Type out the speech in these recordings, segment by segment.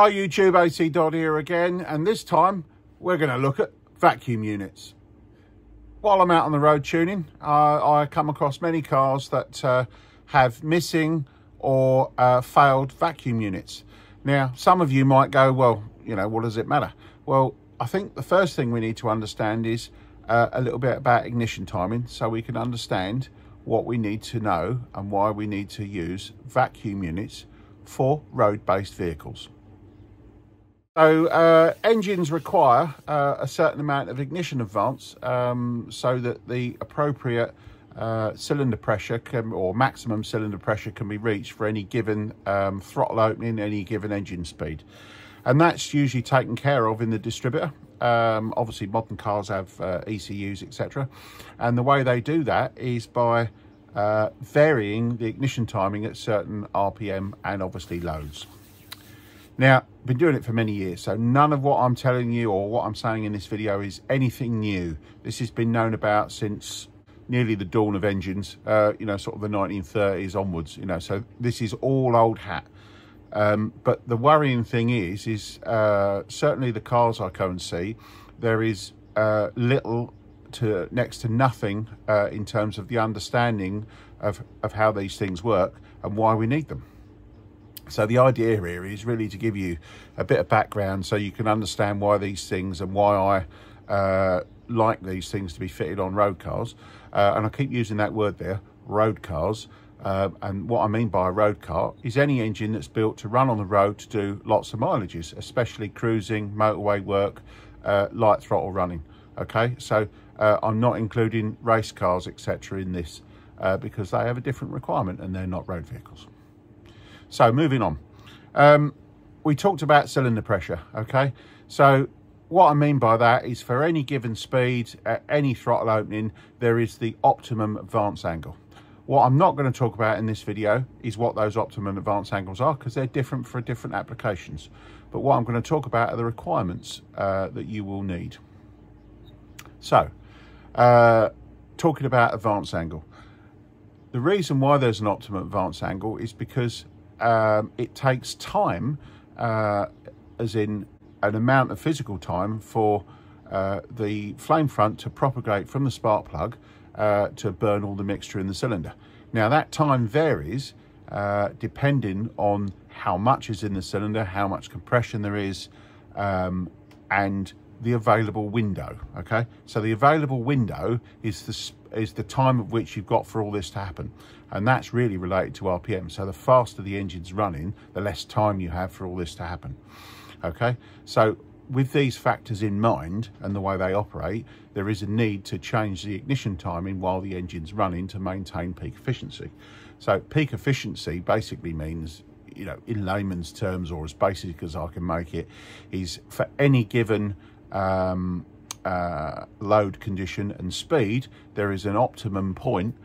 Hi YouTube, AC Dodd here again, and this time we're going to look at vacuum units. While I'm out on the road tuning, I come across many cars that have missing or failed vacuum units. Now, some of you might go, well, you know, what does it matter? Well, I think the first thing we need to understand is a little bit about ignition timing, so we can understand what we need to know and why we need to use vacuum units for road-based vehicles. So engines require a certain amount of ignition advance so that the appropriate cylinder pressure or maximum cylinder pressure can be reached for any given throttle opening, any given engine speed. And that's usually taken care of in the distributor. Obviously modern cars have ECUs, etc. And the way they do that is by varying the ignition timing at certain RPM and obviously loads. Now, I've been doing it for many years, so none of what I'm telling you or what I'm saying in this video is anything new. This has been known about since nearly the dawn of engines, you know, sort of the 1930s onwards, you know, so this is all old hat. But the worrying thing is certainly the cars I go and see, there is little to next to nothing in terms of the understanding of how these things work and why we need them. So the idea here is really to give you a bit of background so you can understand why these things and why I like these things to be fitted on road cars. And I keep using that word there, road cars. And what I mean by a road car is any engine that's built to run on the road to do lots of mileages, especially cruising, motorway work, light throttle running. Okay, so I'm not including race cars, etc. in this because they have a different requirement and they're not road vehicles. So moving on, we talked about cylinder pressure. Okay, so what I mean by that is for any given speed at any throttle opening, there is the optimum advance angle. What I'm not going to talk about in this video is what those optimum advance angles are because they're different for different applications. But what I'm going to talk about are the requirements that you will need. So, talking about advance angle. The reason why there's an optimum advance angle is because it takes time, as in an amount of physical time, for the flame front to propagate from the spark plug to burn all the mixture in the cylinder. Now that time varies depending on how much is in the cylinder, how much compression there is, and the available window. Okay, so the available window is the time of which you've got for all this to happen, and that's really related to RPM. So the faster the engine's running, the less time you have for all this to happen. Okay, so with these factors in mind and the way they operate, there is a need to change the ignition timing while the engine's running to maintain peak efficiency. So peak efficiency basically means, you know, in layman's terms or as basic as I can make it, is for any given load condition and speed, there is an optimum point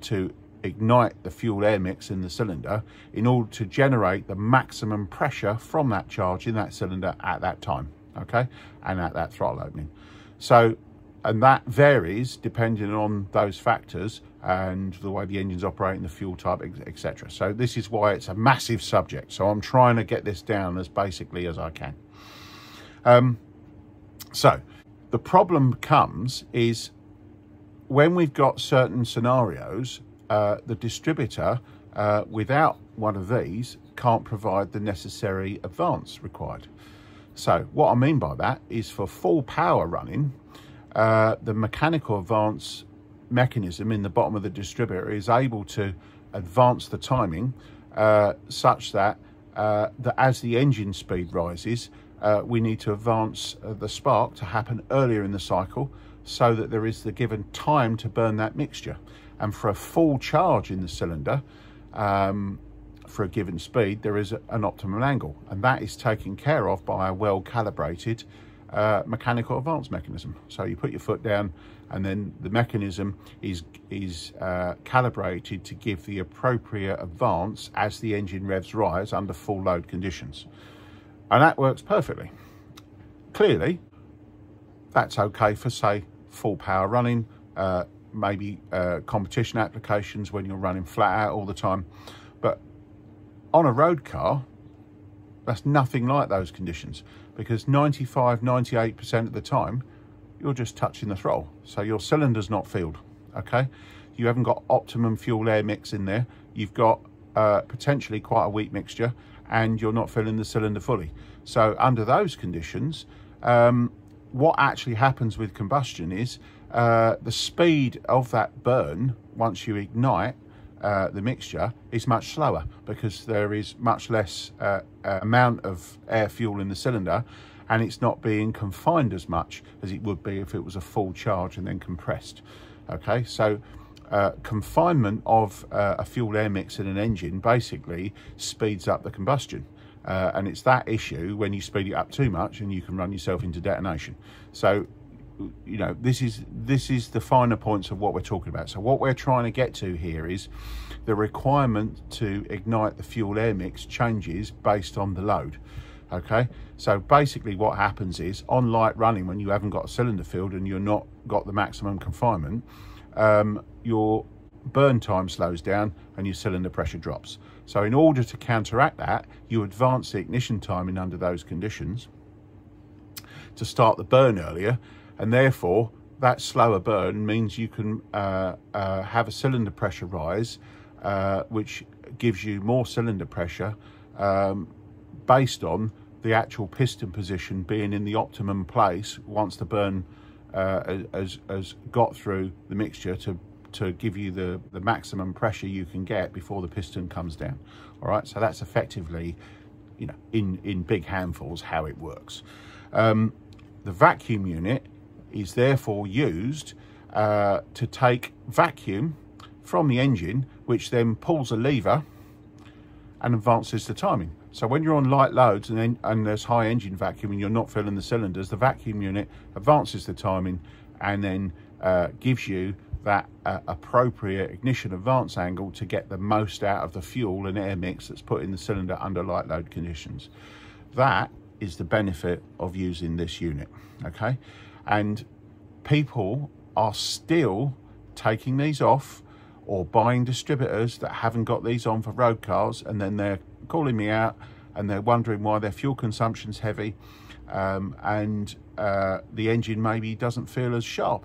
to ignite the fuel air mix in the cylinder in order to generate the maximum pressure from that charge in that cylinder at that time, okay, and at that throttle opening. So, and that varies depending on those factors and the way the engines operate and the fuel type, etc. So this is why it's a massive subject, so I'm trying to get this down as basically as I can. So the problem comes is when we've got certain scenarios, the distributor, without one of these, can't provide the necessary advance required. So what I mean by that is for full power running, the mechanical advance mechanism in the bottom of the distributor is able to advance the timing such that, as the engine speed rises, we need to advance the spark to happen earlier in the cycle so that there is the given time to burn that mixture. And for a full charge in the cylinder, for a given speed, there is an optimum angle. And that is taken care of by a well-calibrated mechanical advance mechanism. So you put your foot down and then the mechanism is calibrated to give the appropriate advance as the engine revs rise under full load conditions. And that works perfectly. Clearly, that's okay for, say, full power running, maybe competition applications when you're running flat out all the time. But on a road car, That's nothing like those conditions, because 95, 98% of the time, you're just touching the throttle. So your cylinder's not filled, okay? You haven't got optimum fuel air mix in there. You've got potentially quite a weak mixture and you're not filling the cylinder fully. So under those conditions, what actually happens with combustion is the speed of that burn, once you ignite the mixture, is much slower because there is much less amount of air fuel in the cylinder, and it's not being confined as much as it would be if it was a full charge and then compressed. Okay, so confinement of a fuel air mix in an engine basically speeds up the combustion. And it's that issue when you speed it up too much and you can run yourself into detonation. So, you know, this is the finer points of what we're talking about. So what we're trying to get to here is the requirement to ignite the fuel air mix changes based on the load. Okay, so basically what happens is on light running, when you haven't got a cylinder filled and you're not got the maximum confinement, your burn time slows down and your cylinder pressure drops. So in order to counteract that, you advance the ignition timing under those conditions to start the burn earlier, and therefore that slower burn means you can have a cylinder pressure rise, which gives you more cylinder pressure based on the actual piston position being in the optimum place once the burn has got through the mixture to give you the maximum pressure you can get before the piston comes down. All right, so that's effectively, you know, in big handfuls how it works. The vacuum unit is therefore used to take vacuum from the engine, which then pulls a lever and advances the timing. So when you're on light loads and there's high engine vacuum and you're not filling the cylinders, the vacuum unit advances the timing and then gives you that appropriate ignition advance angle to get the most out of the fuel and air mix that's put in the cylinder under light load conditions. That is the benefit of using this unit, okay? And people are still taking these off or buying distributors that haven't got these on for road cars, and then they're calling me out and they're wondering why their fuel consumption's heavy and the engine maybe doesn't feel as sharp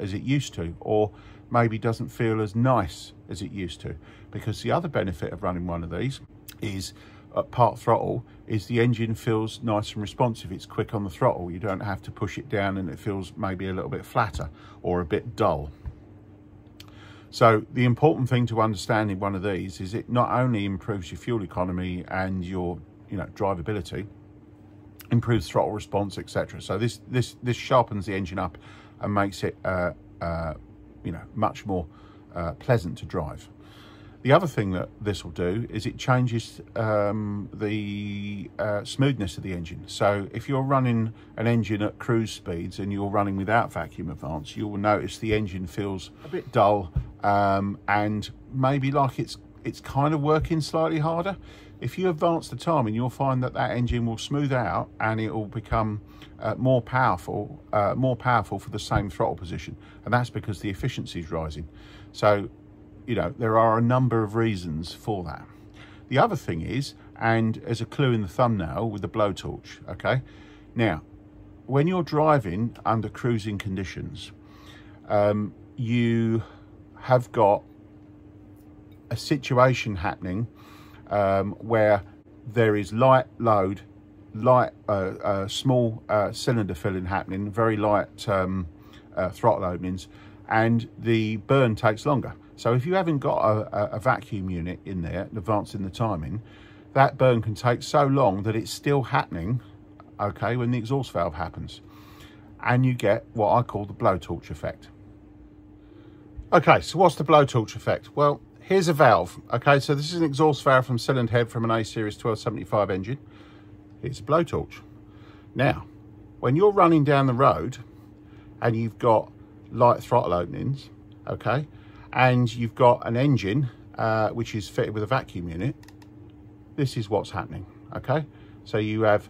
as it used to, or maybe doesn't feel as nice as it used to. Because the other benefit of running one of these is at part throttle is the engine feels nice and responsive. It's quick on the throttle. You don't have to push it down and it feels maybe a little bit flatter or a bit dull. So the important thing to understand in one of these is it not only improves your fuel economy and your, you know, drivability, improves throttle response, etc. So this sharpens the engine up and makes it you know, much more pleasant to drive. The other thing that this will do is it changes the smoothness of the engine. So if you're running an engine at cruise speeds and you're running without vacuum advance, you will notice the engine feels a bit dull and maybe like it's kind of working slightly harder. If you advance the timing, you'll find that that engine will smooth out and it will become more powerful for the same throttle position, and that's because the efficiency is rising. So, you know, there are a number of reasons for that. The other thing is, and as a clue in the thumbnail with the blowtorch, okay? Now, when you're driving under cruising conditions, you have got a situation happening where there is light load, small cylinder filling happening, very light throttle openings, and the burn takes longer. So if you haven't got a vacuum unit in there advancing the timing, that burn can take so long that it's still happening, okay, when the exhaust valve happens. And you get what I call the blowtorch effect. Okay, so what's the blowtorch effect? Well, here's a valve, okay? So this is an exhaust valve from cylinder head from an A Series 1275 engine. It's a blowtorch. Now, when you're running down the road and you've got light throttle openings, okay, and you've got an engine which is fitted with a vacuum unit, this is what's happening, okay? So you have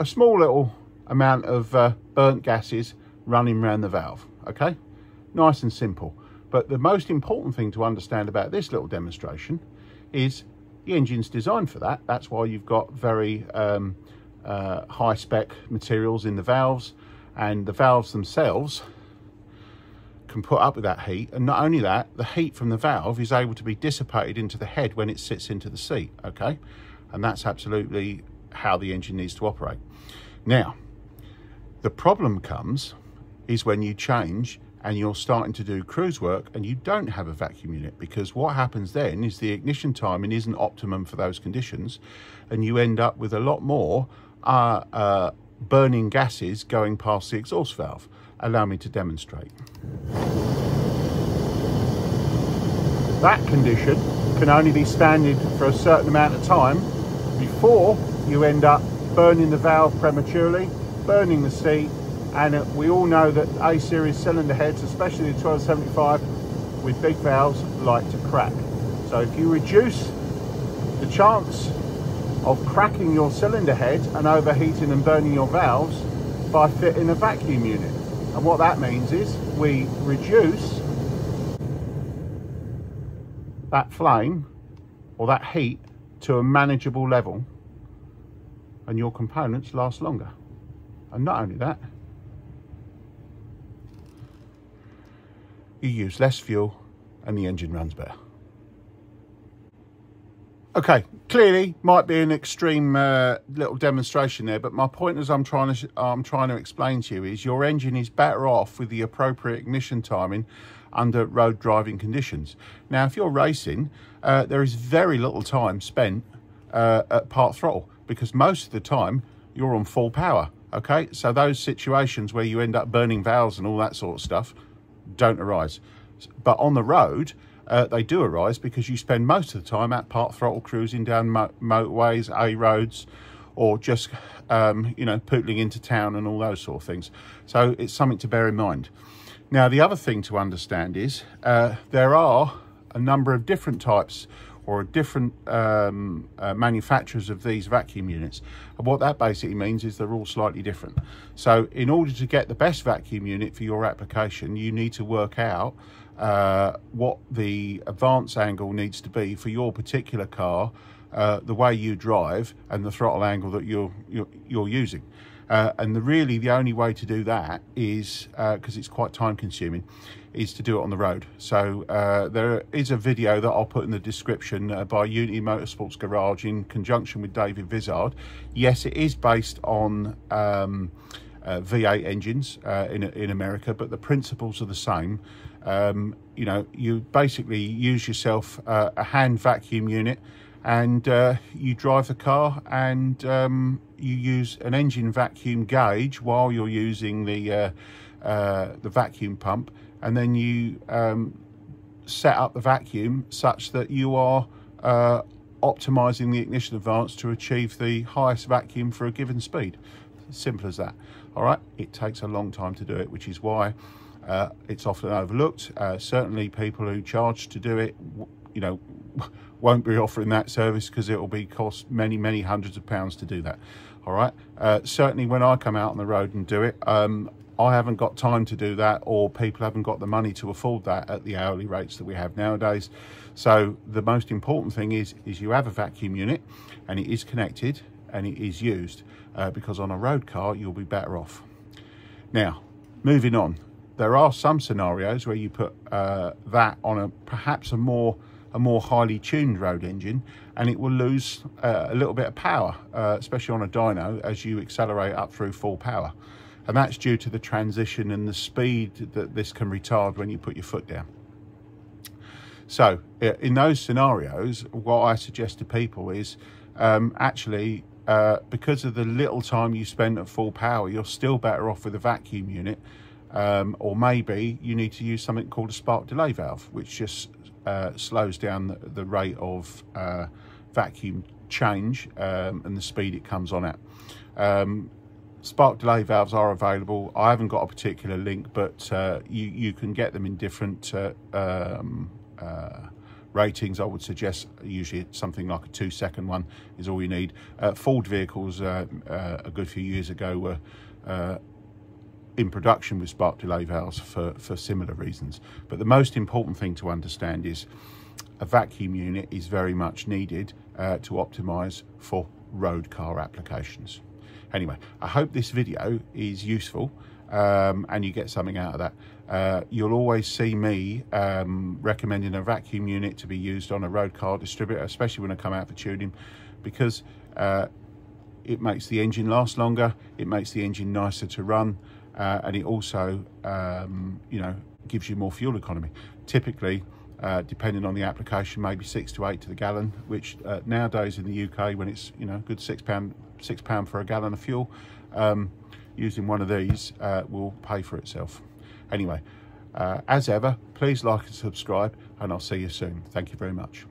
a small little amount of burnt gases running around the valve, okay? Nice and simple. But the most important thing to understand about this little demonstration is The engine's designed for that. That's why you've got very high spec materials in the valves, and the valves themselves can put up with that heat. And not only that, the heat from the valve is able to be dissipated into the head when it sits into the seat, okay? And that's absolutely how the engine needs to operate. Now, the problem comes is when you change and you're starting to do cruise work and you don't have a vacuum unit, because what happens then is the ignition timing isn't optimum for those conditions, and you end up with a lot more burning gases going past the exhaust valve. Allow me to demonstrate. That condition can only be standard for a certain amount of time before you end up burning the valve prematurely, burning the seat, and we all know that A-series cylinder heads, especially the 1275 with big valves, like to crack. So if you reduce the chance of cracking your cylinder head and overheating and burning your valves by fitting a vacuum unit, and what that means is we reduce that flame or that heat to a manageable level, and your components last longer. And not only that, you use less fuel and the engine runs better. Okay, clearly might be an extreme little demonstration there, but my point as I'm trying to explain to you is your engine is better off with the appropriate ignition timing under road driving conditions. Now, if you're racing, there is very little time spent at part throttle, because most of the time you're on full power, okay? So those situations where you end up burning valves and all that sort of stuff don't arise. But on the road, they do arise, because you spend most of the time at part throttle cruising down motorways, A roads, or just, you know, pootling into town and all those sort of things. So it's something to bear in mind. Now, the other thing to understand is there are a number of different types or different manufacturers of these vacuum units. And what that basically means is they're all slightly different. So in order to get the best vacuum unit for your application, you need to work out what the advance angle needs to be for your particular car, the way you drive, and the throttle angle that you're using. And really the only way to do that is, because it's quite time consuming, is to do it on the road. So there is a video that I'll put in the description by Unity Motorsports Garage in conjunction with David Vizard. Yes, it is based on V8 engines in America, but the principles are the same. You know, you basically use yourself a hand vacuum unit, and you drive the car, and you use an engine vacuum gauge while you're using the vacuum pump, and then you set up the vacuum such that you are optimizing the ignition advance to achieve the highest vacuum for a given speed. Simple as that. All right, it takes a long time to do it, which is why it's often overlooked. Certainly people who charge to do it, you know, won't be offering that service, because it will be cost many, many hundreds of pounds to do that. All right, certainly when I come out on the road and do it, I haven't got time to do that, or people haven't got the money to afford that at the hourly rates that we have nowadays. So the most important thing is you have a vacuum unit, and it is connected and it is used, because on a road car you'll be better off. Now, moving on, there are some scenarios where you put that on a perhaps a more highly tuned road engine, and it will lose a little bit of power, especially on a dyno, as you accelerate up through full power. And that's due to the transition and the speed that this can retard when you put your foot down. So in those scenarios, what I suggest to people is actually, because of the little time you spend at full power, you're still better off with a vacuum unit, or maybe you need to use something called a spark delay valve, which just slows down the rate of vacuum change and the speed it comes on at. Spark delay valves are available. I haven't got a particular link, but you can get them in different ratings. I would suggest usually something like a 2-second one is all you need. Ford vehicles a good few years ago were in production with spark delay valves for similar reasons. But the most important thing to understand is a vacuum unit is very much needed to optimize for road car applications. Anyway, I hope this video is useful and you get something out of that. You'll always see me recommending a vacuum unit to be used on a road car distributor, especially when I come out for tuning, because it makes the engine last longer, it makes the engine nicer to run, and it also you know, gives you more fuel economy. Typically, depending on the application, maybe 6 to 8 to the gallon, which nowadays in the UK, when it's, you know, a good £6 for a gallon of fuel, using one of these will pay for itself. Anyway, as ever, please like and subscribe, and I'll see you soon. Thank you very much.